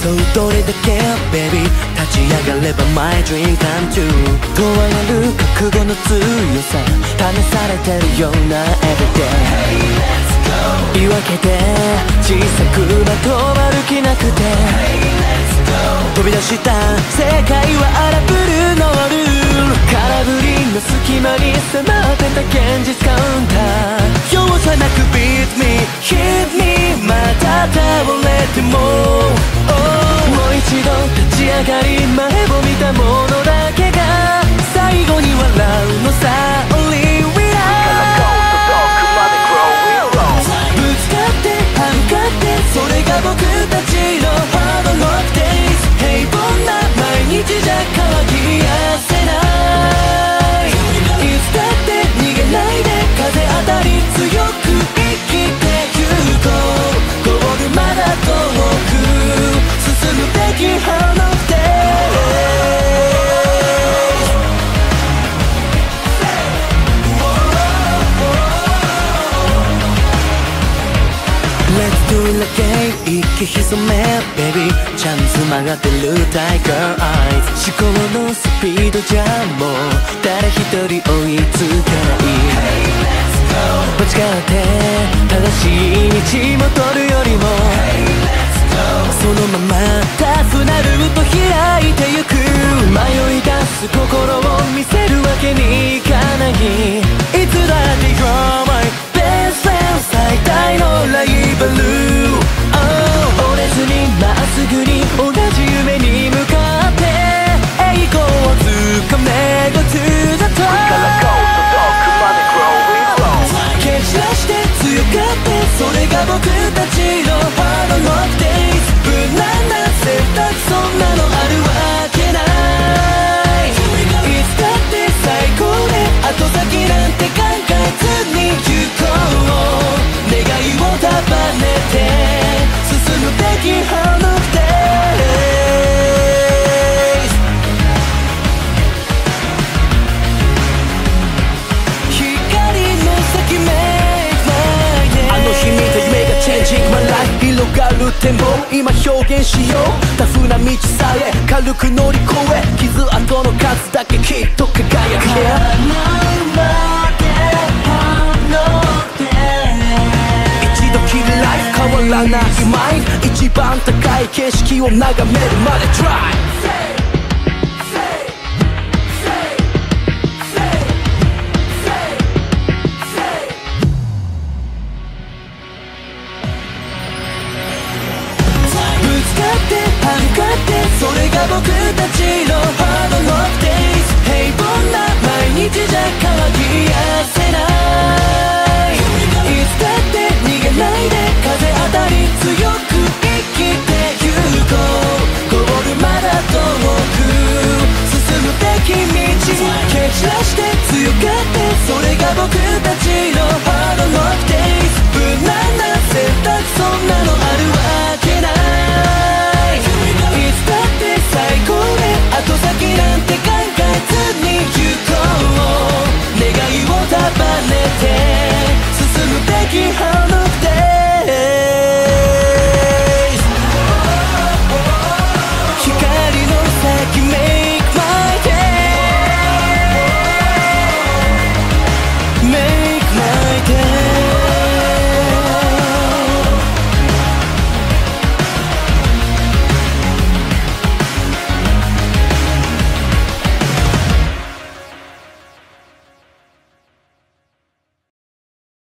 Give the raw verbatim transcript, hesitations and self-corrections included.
So don't need the care, baby. 立ち上がれば my dream come true. 問われる覚悟の強さ試されてるような everyday. 言い訳で小さくまとまる気なくて 飛び出した世界は荒ぶるノール。空振りの隙間に迫ってた現実カウンター。容赦なく beat me, hit me. また倒れても、oh、もう一度立ち上がり前を見たものだけが最後に笑うのさ。 Only we are。 ぶつかって歯向かってそれが僕たちの Hard Rock Day。毎日じゃ乾きやせない。いつだって逃げないで風当たり強く生きてゆこう。ゴールまだ遠く進むべきハロー息潜め baby チャンス曲がってる tiger eyes。 思考のスピードじゃもう誰一人追いつかない。 間違って正しい道戻るよりも、そのままタフなルート開いてゆく。迷い出す心を見せるわけにいかない。いつだって You're my best friend 最大のライバル。折れずにまっすぐに同じ夢に向かって栄光をつかめ。 Go to the top。 蹴散らして強がってそれが僕たちの Hard Rock Days。 無難な選択そんなのあるわけない。いつだって最高で後先なんて考えずに行こう。願いを束ねて進むべきハローデイ。光の先 Make my day。 あの日見た夢が Changing my life。 広がる展望今表現しよう。タフな道さえ軽く乗り越え傷跡の数だけきっと輝け。変わらないマイン一番高い景色を眺めるまで Try